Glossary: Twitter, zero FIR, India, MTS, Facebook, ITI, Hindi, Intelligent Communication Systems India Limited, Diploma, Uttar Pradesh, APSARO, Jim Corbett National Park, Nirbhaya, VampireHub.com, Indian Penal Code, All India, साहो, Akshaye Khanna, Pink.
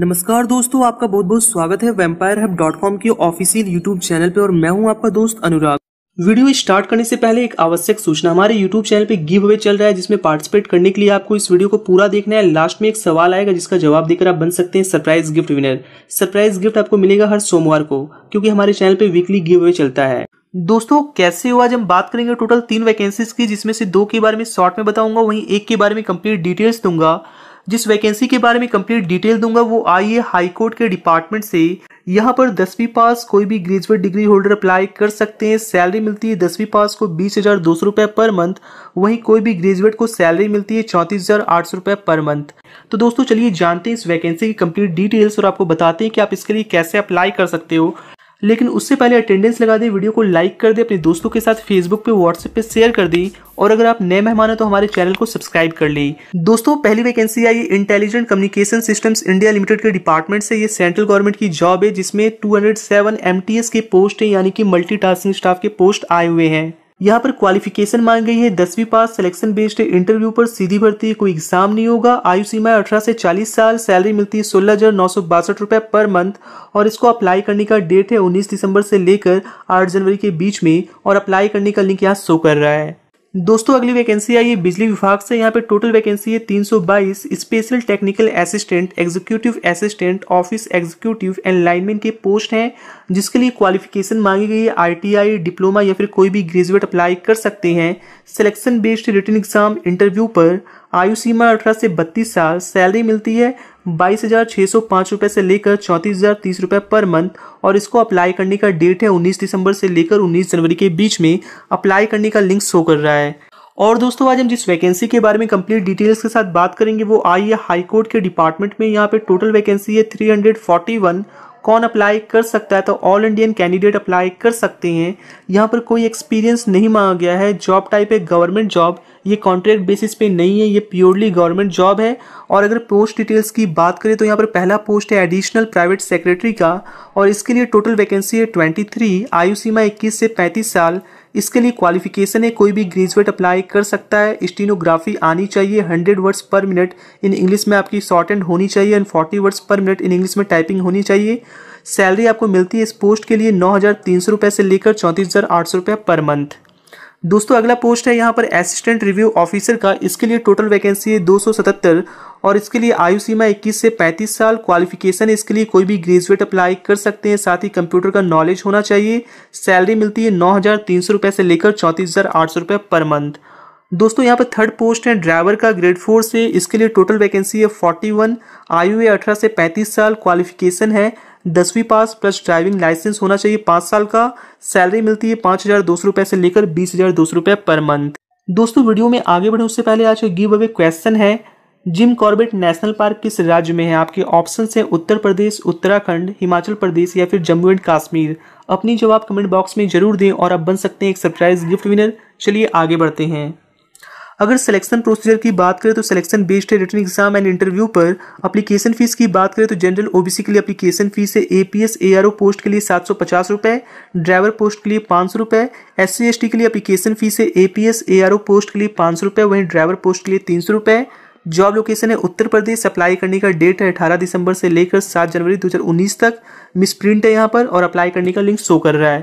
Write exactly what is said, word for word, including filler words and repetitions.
नमस्कार दोस्तों, आपका बहुत बहुत स्वागत है वैम्पायर हब डॉट कॉम के ऑफिशियल यूट्यूब चैनल पे और मैं हूं आपका दोस्त अनुराग। वीडियो स्टार्ट करने से पहले एक आवश्यक सूचना, हमारे यूट्यूब चैनल पे गिव अवे चल रहा है जिसमें पार्टिसिपेट करने के लिए आपको इस वीडियो को पूरा देखना है। लास्ट में एक सवाल आएगा जिसका जवाब देकर आप बन सकते हैं surprise gift winner. Surprise gift आपको मिलेगा हर सोमवार को, क्योंकि हमारे चैनल पे वीकली गिव अवे चलता है। दोस्तों कैसे हुआ, आज हम बात करेंगे टोटल तीन वैकेंसीज की, जिसमें से दो के बारे में शॉर्ट में बताऊंगा, वहीं एक के बारे में कंप्लीट डिटेल्स दूंगा। जिस वैकेंसी के बारे में कंप्लीट डिटेल दूंगा वो आई है हाई कोर्ट के डिपार्टमेंट से। यहाँ पर दसवीं पास कोई भी ग्रेजुएट डिग्री होल्डर अप्लाई कर सकते हैं। सैलरी मिलती है दसवीं पास को बीस हज़ार दो सौ रुपये पर मंथ, वहीं कोई भी ग्रेजुएट को सैलरी मिलती है चौंतीस हज़ार आठ सौ रुपये पर मंथ। तो दोस्तों चलिए जानते हैं इस वैकेंसी की कंप्लीट डिटेल्स और आपको बताते हैं कि आप इसके लिए कैसे अप्लाई कर सकते हो। लेकिन उससे पहले अटेंडेंस लगा दें, वीडियो को लाइक कर दें, अपने दोस्तों के साथ फेसबुक पे व्हाट्सएप पे शेयर कर दें और अगर आप नए मेहमान हैं तो हमारे चैनल को सब्सक्राइब कर लें। दोस्तों पहली वैकेंसी आई intelligent communication systems India limited के डिपार्टमेंट से। ये सेंट्रल गवर्नमेंट की जॉब है जिसमें दो सौ सात एम टी एस के पोस्ट हैं, यानी कि मल्टीटास्किंग स्टाफ के पोस्ट आए हुए हैं। यहाँ पर क्वालिफिकेशन मांग गई है दसवीं पास, सिलेक्शन बेस्ड है, इंटरव्यू पर सीधी भर्ती है, कोई एग्जाम नहीं होगा। आयु सीमा अठारह से चालीस साल, सैलरी मिलती है सोलह हजार नौ सौ बासठ रुपये पर मंथ और इसको अप्लाई करने का डेट है उन्नीस दिसंबर से लेकर आठ जनवरी के बीच में और अप्लाई करने का लिंक यहाँ शो कर रहा है। दोस्तों अगली वैकेंसी आई है बिजली विभाग से। यहाँ पे टोटल वैकेंसी है तीन सौ बाईस। Special technical assistant, executive assistant, office executive and lineman के पोस्ट हैं, जिसके लिए क्वालिफिकेशन मांगी गई है आई टी आई, डिप्लोमा या फिर कोई भी ग्रेजुएट अप्लाई कर सकते हैं। Selection based written exam, interview पर, आयु सीमा अठारह से बत्तीस साल, सैलरी मिलती है बाईस हज़ार छः सौ पाँच रुपये से लेकर चौंतीस हज़ार तीस रुपये पर मंथ और इसको अप्लाई करने का डेट है उन्नीस दिसंबर से लेकर उन्नीस जनवरी के बीच में, अप्लाई करने का लिंक शो कर रहा है। और दोस्तों आज हम जिस वैकेंसी के बारे में कंप्लीट डिटेल्स के साथ बात करेंगे वो आई है हाई कोर्ट के डिपार्टमेंट में। यहाँ पे टोटल वैकेंसी है थ्री हंड्रेड फोर्टी वन। कौन अप्लाई कर सकता है, तो ऑल इंडियन कैंडिडेट अप्लाई कर सकते हैं। यहाँ पर कोई एक्सपीरियंस नहीं मांगा गया है। जॉब टाइप है गवर्नमेंट जॉब, ये कॉन्ट्रैक्ट बेसिस पे नहीं है, ये प्योरली गवर्नमेंट जॉब है। और अगर पोस्ट डिटेल्स की बात करें तो यहाँ पर पहला पोस्ट है एडिशनल प्राइवेट सेक्रेटरी का और इसके लिए टोटल वैकेंसी है ट्वेंटी थ्री। आयु सीमा इक्कीस से पैंतीस साल, इसके लिए क्वालिफिकेशन है कोई भी ग्रेजुएट अप्लाई कर सकता है। स्टीनोग्राफी आनी चाहिए, hundred words per minute in English में आपकी शॉर्टहैंड होनी चाहिए and forty words per minute in English में टाइपिंग होनी चाहिए। सैलरी आपको मिलती है इस पोस्ट के लिए नौ हज़ार तीन सौ रुपये से लेकर चौंतीस हज़ार आठ सौ रुपये पर मंथ। दोस्तों अगला पोस्ट है यहाँ पर असिस्टेंट रिव्यू ऑफिसर का। इसके लिए टोटल वैकेंसी है दो सौ सतहत्तर और इसके लिए आयु सीमा इक्कीस से पैंतीस साल, क्वालिफिकेशन इसके लिए कोई भी ग्रेजुएट अप्लाई कर सकते हैं, साथ ही कंप्यूटर का नॉलेज होना चाहिए। सैलरी मिलती है नौ हज़ार तीन सौ रुपये से लेकर चौंतीस हज़ार आठ सौ रुपये पर मंथ। दोस्तों यहाँ पर थर्ड पोस्ट है ड्राइवर का, ग्रेड फोर से। इसके लिए टोटल वैकेंसी है फोर्टी वन। आयु है अठारह से पैंतीस साल, क्वालिफिकेशन है दसवीं पास प्लस ड्राइविंग लाइसेंस होना चाहिए पाँच साल का। सैलरी मिलती है पाँच हज़ार दो सौ रुपये से लेकर बीस हज़ार दो सौ रुपये पर मंथ। दोस्तों वीडियो में आगे बढ़े उससे पहले आज का गिव अवे क्वेश्चन है, जिम कॉर्बेट नेशनल पार्क किस राज्य में है। आपके ऑप्शन हैं उत्तर प्रदेश, उत्तराखंड, हिमाचल प्रदेश या फिर जम्मू एंड कश्मीर। अपनी जवाब कमेंट बॉक्स में जरूर दें और आप बन सकते हैं एक सरप्राइज गिफ्ट विनर। चलिए आगे बढ़ते हैं। अगर सिलेक्शन प्रोसीजर की बात करें तो सिलेक्शन बेस्ड है, रिटन एग्जाम एंड इंटरव्यू पर। एप्लीकेशन फीस की बात करें तो जनरल ओबीसी के लिए एप्लीकेशन फीस है A P S A R O post के लिए सात सौ पचास रुपये, ड्राइवर पोस्ट के लिए पाँच सौ रुपये। एस सी एस टी के लिए एप्लीकेशन फीस है A P S A R O post के लिए पाँच सौ रुपये, वहीं ड्राइवर पोस्ट के लिए तीन सौ रुपये। जॉब लोकेशन है उत्तर प्रदेश, अप्लाई करने का डेट है अठारह दिसंबर से लेकर सात जनवरी दो हज़ार उन्नीस तक। मिसप्रिंट है यहाँ पर और अप्लाई करने का लिंक शो कर रहा है।